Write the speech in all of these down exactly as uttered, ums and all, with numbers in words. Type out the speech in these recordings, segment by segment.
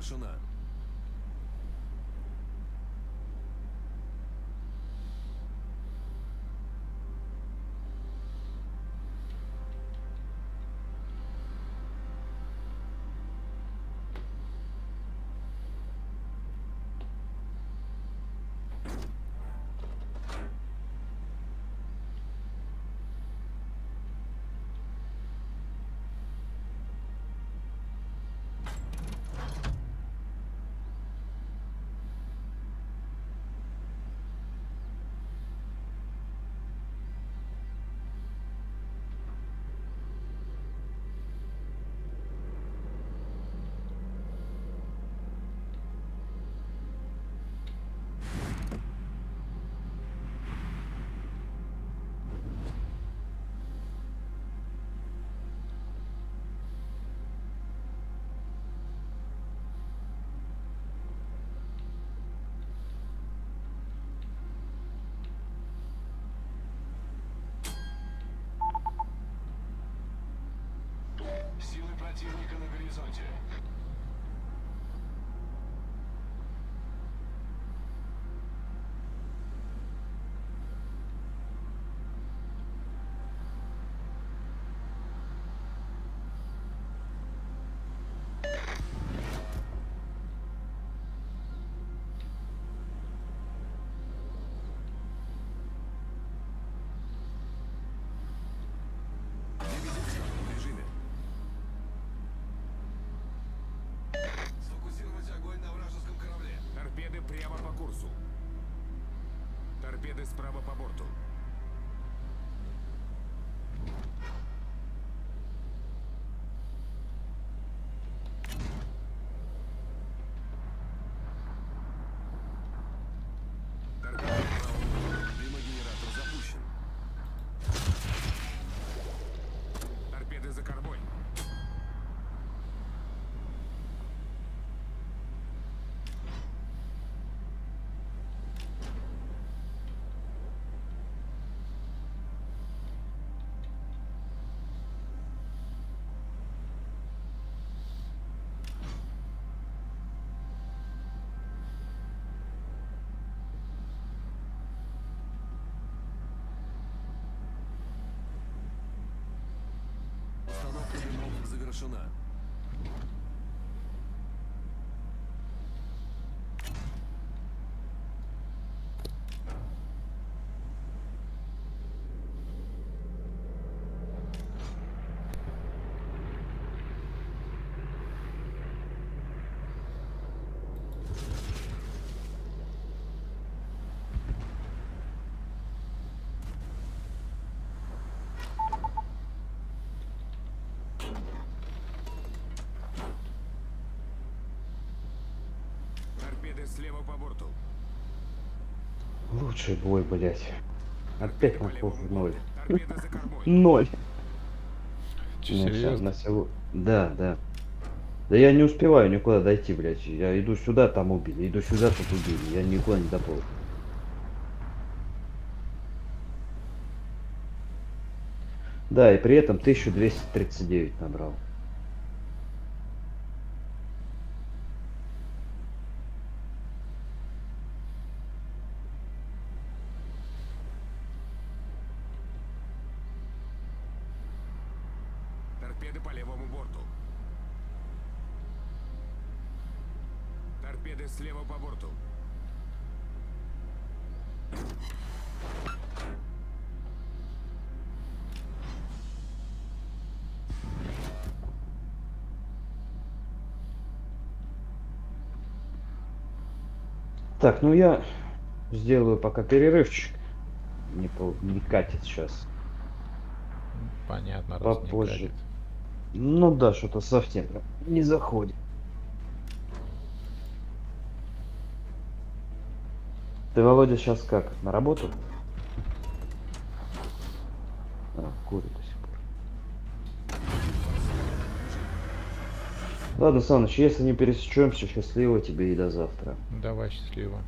завершена. Противника на горизонте. Торпеды справа по борту. Завершена. Слева по борту. Лучший бой, блять. Опять на похуй ноль. Ноль. Серьезно? Да, да. Да я не успеваю никуда дойти, блять. Я иду сюда, там убили. Иду сюда, тут убили. Я никуда не доплыл. Да, и при этом тысячу двести тридцать девять набрал. Слева по борту. Так, ну я сделаю пока перерывчик. Не, по... не катит сейчас. Понятно, раз попозже. Не катит. Ну да, что-то совсем не заходит. Ты, Володя, сейчас как? На работу? А, курит до сих пор. Ладно, Саныч, если не пересечемся, счастливо тебе и до завтра. Давай, счастливо.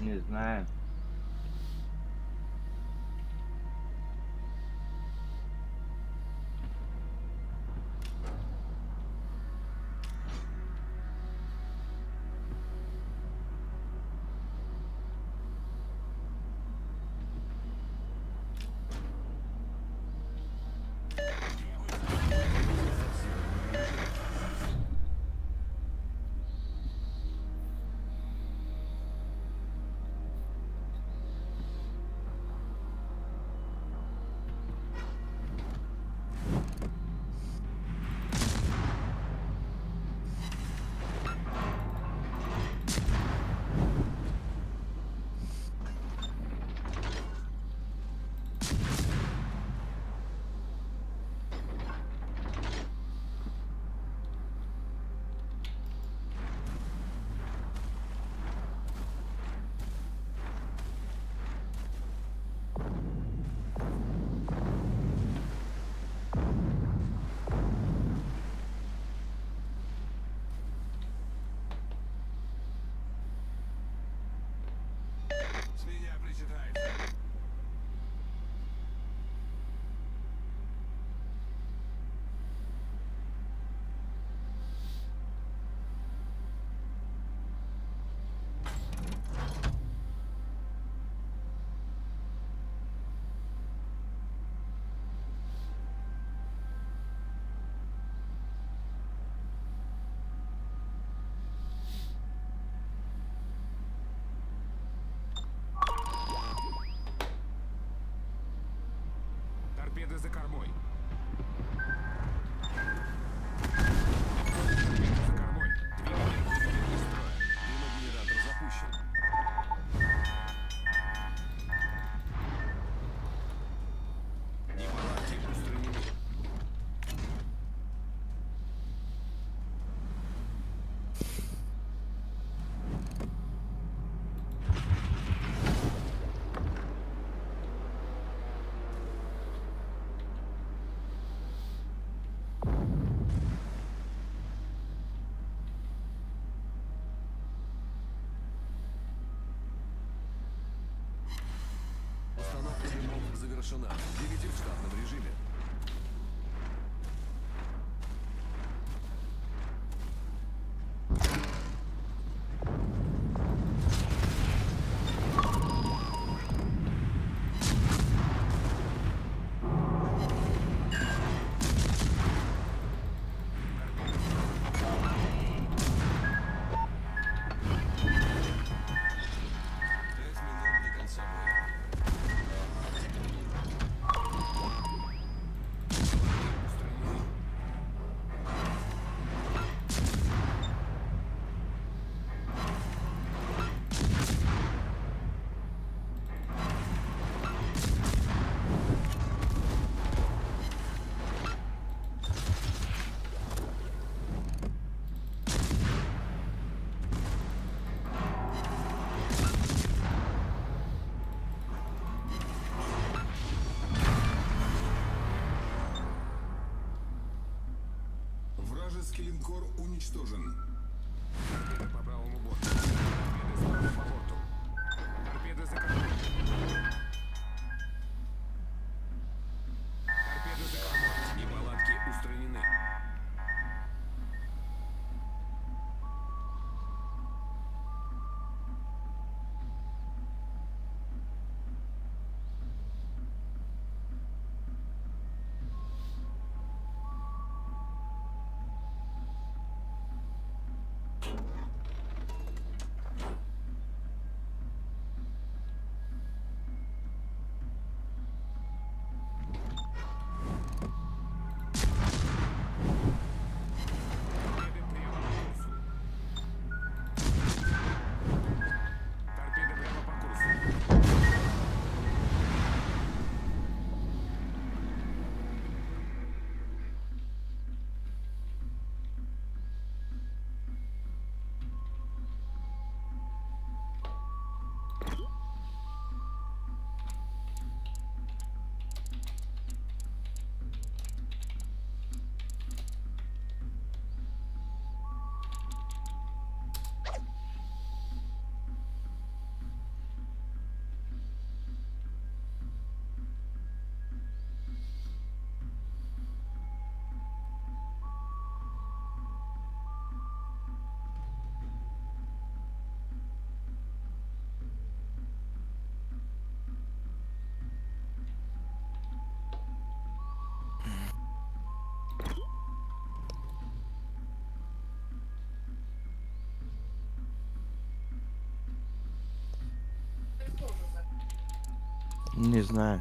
Не знаю. Торпеды за кормой. Завершена. Двигатель в штатном режиме. Линкор уничтожен. Торпеды по правому борту. Торпеды справа по борту. Торпеды за кормой. Торпеды за кормой. Неполадки устранены. Не знаю.